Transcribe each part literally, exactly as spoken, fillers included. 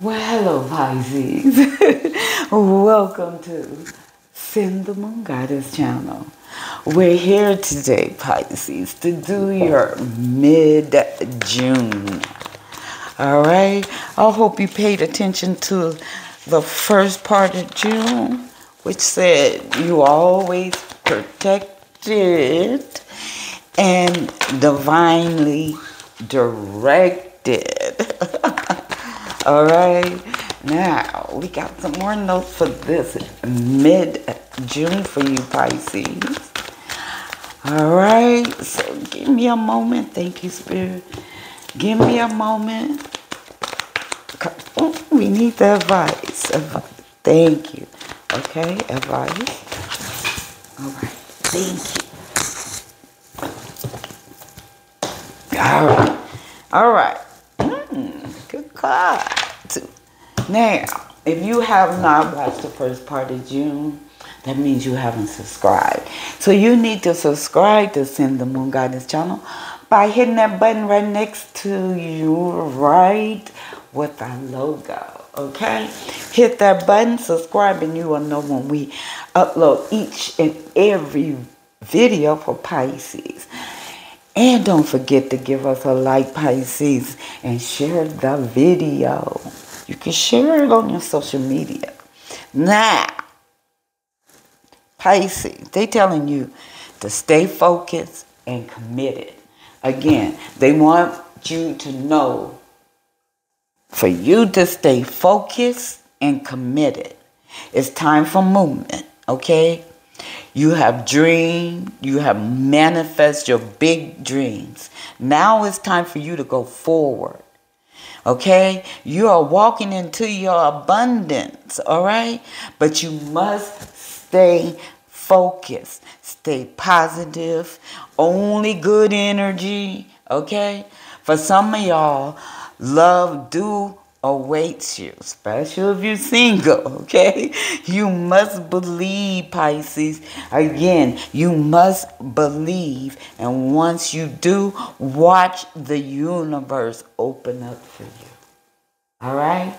Well, hello, Pisces. Welcome to Cyn the Moon Goddess channel. We're here today, Pisces, to do your mid-June. All right? I hope you paid attention to the first part of June, which said you are always protected and divinely directed. All right. Now, we got some more notes for this mid-June for you, Pisces. All right. So, give me a moment. Thank you, Spirit. Give me a moment. Oh, we need the advice. Advice. Thank you. Okay, advice. All right. Thank you. All right. All right. Mm, good God. Now, if you have not watched the first part of June, that means you haven't subscribed. So you need to subscribe to Cyn the Moon Goddess channel by hitting that button right next to you, right with our logo. Okay? Hit that button, subscribe, and you will know when we upload each and every video for Pisces. And don't forget to give us a like, Pisces, and share the video. You can share it on your social media. Now, Pisces, they telling you to stay focused and committed. Again, they want you to know for you to stay focused and committed. It's time for movement, okay? You have dreamed. You have manifested your big dreams. Now it's time for you to go forward. Okay, you are walking into your abundance, all right? But you must stay focused, stay positive, only good energy, okay? For some of y'all, love do awaits you, especially if you're single, okay? You must believe, Pisces. Again, you must believe. And once you do, watch the universe open up for you. All right?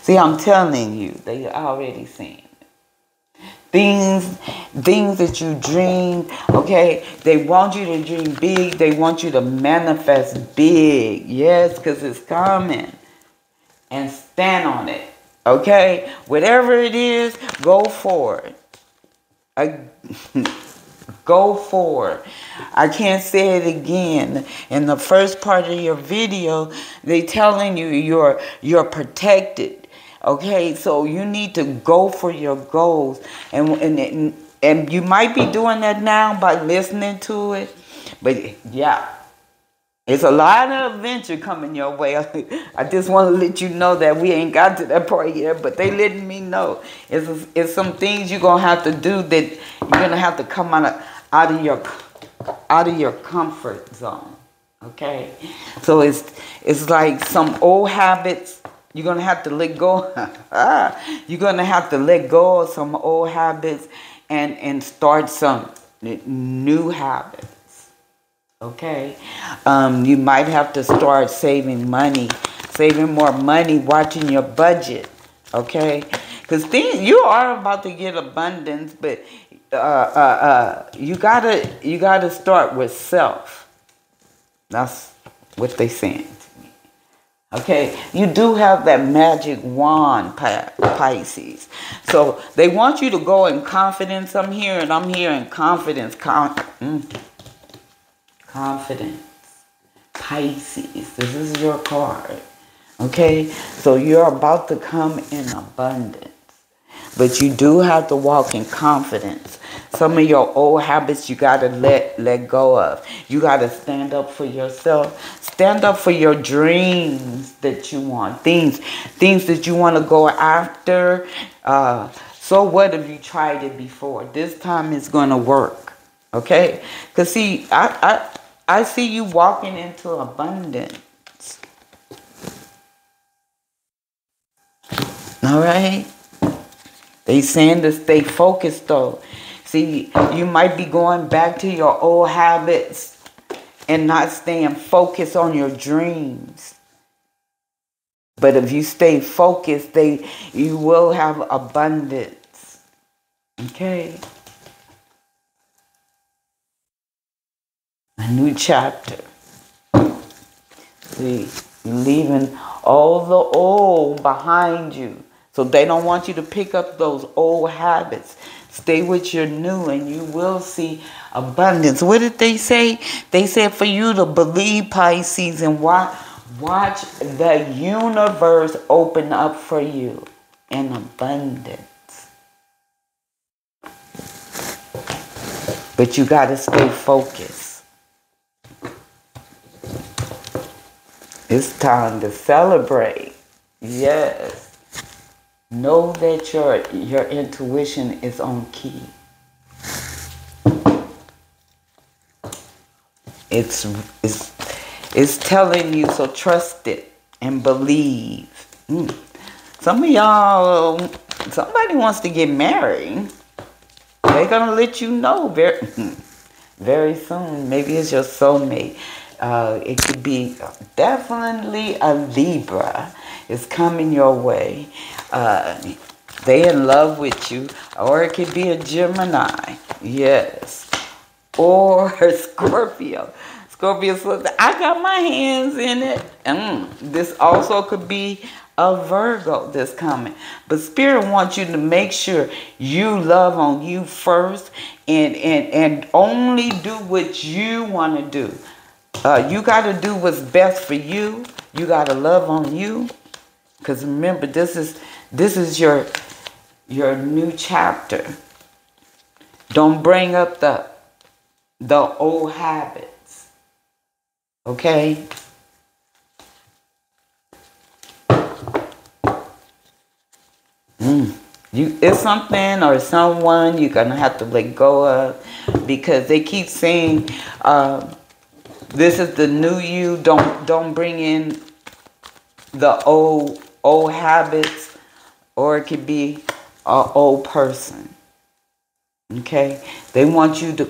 See, I'm telling you, they already seen it. Things, things that you dreamed, okay? They want you to dream big. They want you to manifest big. Yes, because it's coming. And stand on it, okay? Whatever it is, go forward. I, go forward. I can't say it again. In the first part of your video, they telling you you're you're protected, okay? So you need to go for your goals, and and and you might be doing that now by listening to it, but yeah. It's a lot of adventure coming your way. I just want to let you know that we ain't got to that part yet, but they letting me know. It's, it's some things you're going to have to do that you're going to have to come out of, out of your out of your comfort zone, okay? So it's, it's like some old habits you're going to have to let go. You're going to have to let go of some old habits and, and start some new habits. Okay, um, you might have to start saving money, saving more money, watching your budget, okay? Because things, you are about to get abundance, but uh, uh, uh, you gotta you gotta start with self. That's what they saying to me. Okay, you do have that magic wand, Pisces. So they want you to go in confidence. I'm here, and I'm here in confidence. Con mm. Confidence. Pisces, this is your card. Okay? So you're about to come in abundance. But you do have to walk in confidence. Some of your old habits you got to let, let go of. You got to stand up for yourself. Stand up for your dreams that you want. Things, things that you want to go after. Uh, so what if you tried it before? This time it's going to work. Okay, because see, I, I, I see you walking into abundance. All right? They saying to stay focused, though. See, you might be going back to your old habits and not staying focused on your dreams. But if you stay focused, they you will have abundance. Okay. A new chapter. See, you're leaving all the old behind you. So they don't want you to pick up those old habits. Stay with your new and you will see abundance. What did they say? They said for you to believe, Pisces, and watch, watch the universe open up for you in abundance. But you got to stay focused. It's time to celebrate. Yes. Know that your, your intuition is on key. It's, it's, it's telling you, so trust it and believe. Mm. Some of y'all, somebody wants to get married. They're going to let you know very, very soon. Maybe it's your soulmate. Uh, it could be definitely a Libra is coming your way. Uh, they in love with you. Or it could be a Gemini. Yes. Or a Scorpio. Scorpio, I got my hands in it. Mm. This also could be a Virgo that's coming. But Spirit wants you to make sure you love on you first. And, and, and only do what you want to do. Uh, you got to do what's best for you. You got to love on you. Because remember, this is, this is your, your new chapter. Don't bring up the, the old habits. Okay? Mm. You, it's something or someone you're going to have to let go of. Because they keep saying... Uh, This is the new you. Don't don't bring in the old old habits, or it could be an old person. Okay, they want you to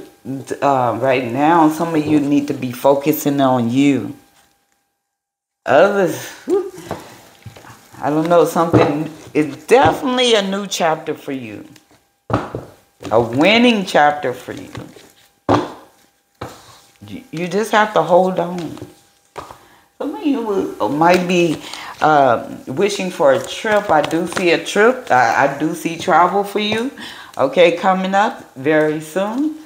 uh, right now. Some of you need to be focusing on you. Others, whew, I don't know. Something is definitely a new chapter for you, a winning chapter for you. You just have to hold on. Some of you might be uh, wishing for a trip. I do see a trip. I, I do see travel for you. Okay, coming up very soon.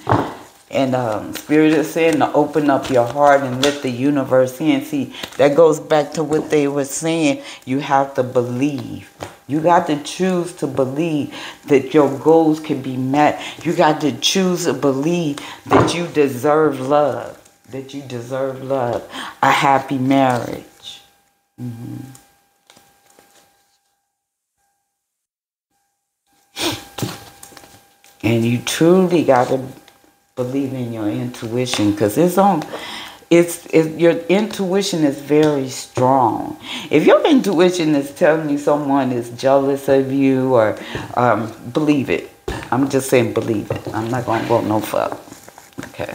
And um, Spirit is saying to open up your heart and let the universe in. See, that goes back to what they were saying. You have to believe. You got to choose to believe that your goals can be met. You got to choose to believe that you deserve love. That you deserve love. A happy marriage. Mm-hmm. And you truly got to believe in your intuition, because it's on... It's, it's your intuition is very strong. If your intuition is telling you someone is jealous of you, or um, believe it. I'm just saying believe it. I'm not going to go no fuck. Okay.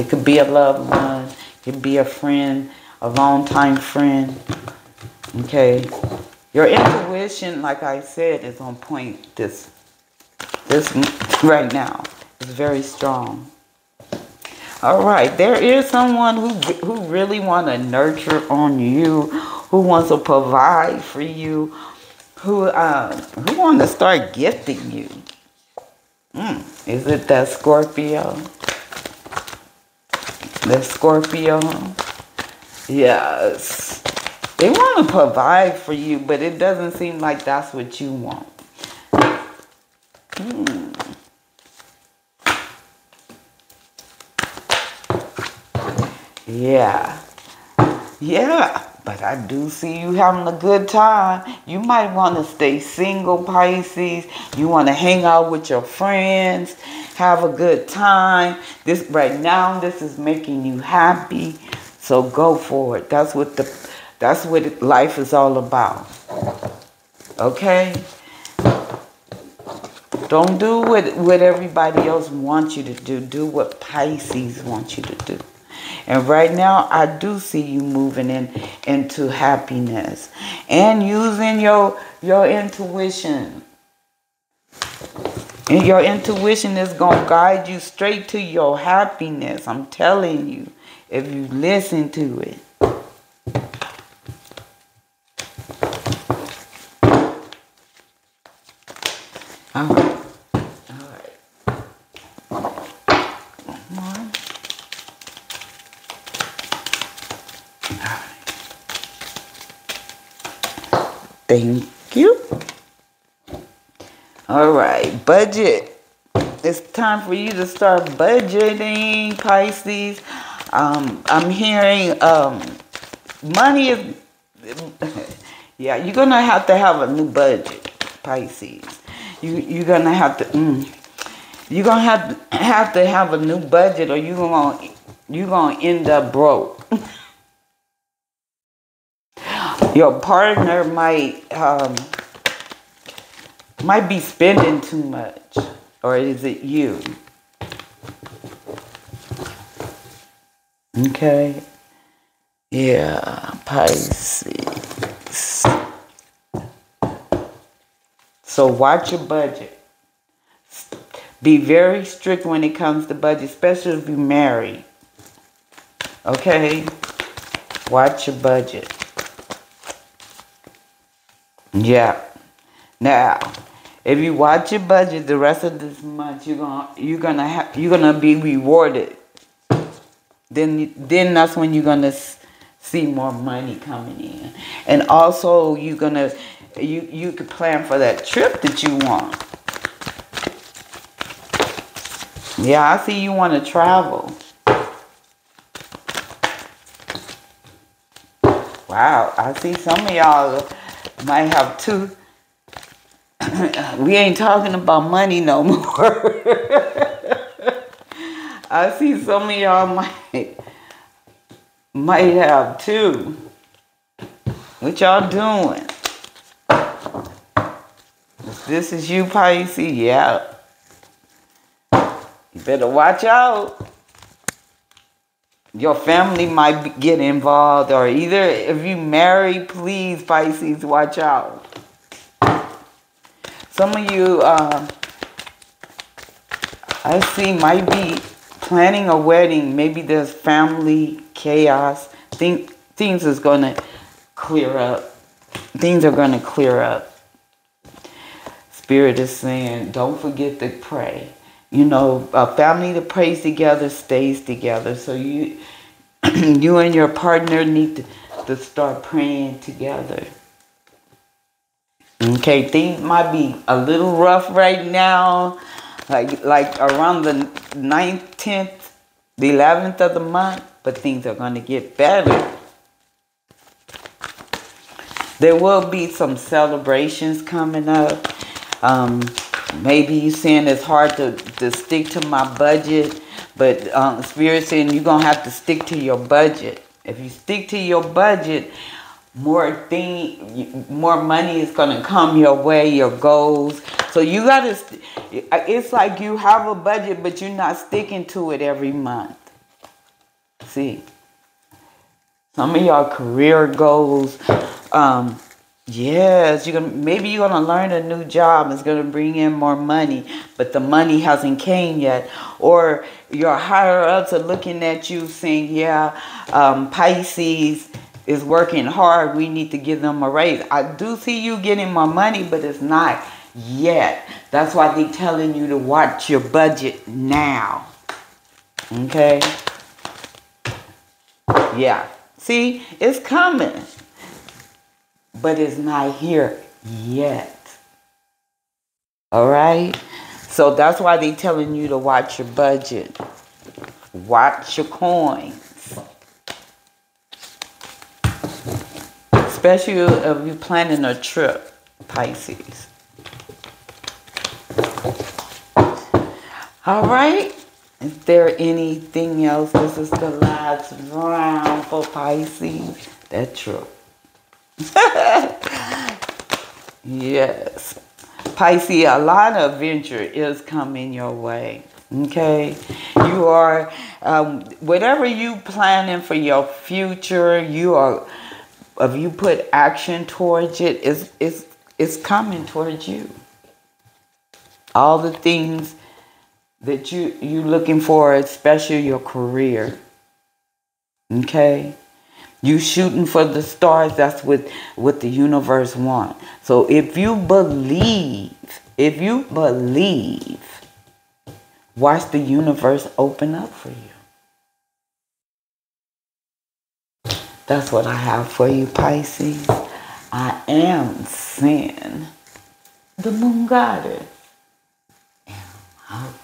It could be a loved one. It could be a friend, a long-time friend. Okay. Your intuition, like I said, is on point. This, this right now is very strong. All right, there is someone who who really want to nurture on you, who wants to provide for you, who uh, who want to start gifting you. Mm, is it that Scorpio? The Scorpio? Yes. They want to provide for you, but it doesn't seem like that's what you want. Mm. Yeah, yeah, but I do see you having a good time. You might want to stay single, Pisces. You want to hang out with your friends, have a good time. This right now, this is making you happy. So go for it. That's what the, that's what life is all about. Okay. Don't do what what everybody else wants you to do. Do what Pisces wants you to do. And right now, I do see you moving in into happiness and using your your intuition. And your intuition is going to guide you straight to your happiness. I'm telling you, if you listen to it. All right. All right. One more. All right. Thank you. All right. Budget. It's time for you to start budgeting, Pisces. Um, I'm hearing um, money is... Yeah, you're going to have to have a new budget, Pisces. You, you're going to have to, mm, you're going to have to have to have a new budget, or you're going to you're going to end up broke. Your partner might, um, might be spending too much, or is it you? Okay. Yeah, Pisces. So watch your budget. Be very strict when it comes to budget, especially if you're married. Okay? Watch your budget. Yeah. Now, if you watch your budget the rest of this month, you're gonna you're gonna have you're gonna be rewarded. Then then that's when you're gonna see more money coming in, and also you're gonna. You, you could plan for that trip that you want. Yeah, I see you want to travel. Wow, I see some of y'all might have two. We ain't talking about money no more. I see some of y'all might, might have two. What y'all doing? This is you, Pisces. Yeah. You better watch out. Your family might be, get involved, or either if you marry, please, Pisces, watch out. Some of you, uh, I see, might be planning a wedding. Maybe there's family chaos. Think, things is going to clear up. Things are going to clear up. Spirit is saying, don't forget to pray. You know, a family that prays together stays together. So you, you and your partner need to, to start praying together. Okay, things might be a little rough right now, like like around the ninth, tenth, the eleventh of the month, but things are going to get better. There will be some celebrations coming up. Um, maybe you're saying it's hard to, to stick to my budget, but um, Spirit saying you're going to have to stick to your budget. If you stick to your budget, more thing, more money is going to come your way, your goals. So you got to, it's like you have a budget, but you're not sticking to it every month. See, some of your career goals, um, yes, you're gonna, maybe you're going to learn a new job. It's going to bring in more money, but the money hasn't came yet. Or your higher-ups are looking at you saying, yeah, um, Pisces is working hard. We need to give them a raise. I do see you getting more money, but it's not yet. That's why they're telling you to watch your budget now. Okay? Yeah. See, it's coming. But it's not here yet. All right? So that's why they're telling you to watch your budget. Watch your coins. Especially if you're planning a trip, Pisces. All right? Is there anything else? This is the last round for Pisces. That's true. Yes, Pisces, a lot of adventure is coming your way. Okay, You are, um, whatever you planning for your future, you are, if you put action towards it, it's, it's, it's coming towards you. All the things that you, you're looking for, especially your career. Okay? You shooting for the stars, that's what, what the universe wants. So if you believe, if you believe, watch the universe open up for you. That's what I have for you, Pisces. I am Cyn, the Moon Goddess. And I'll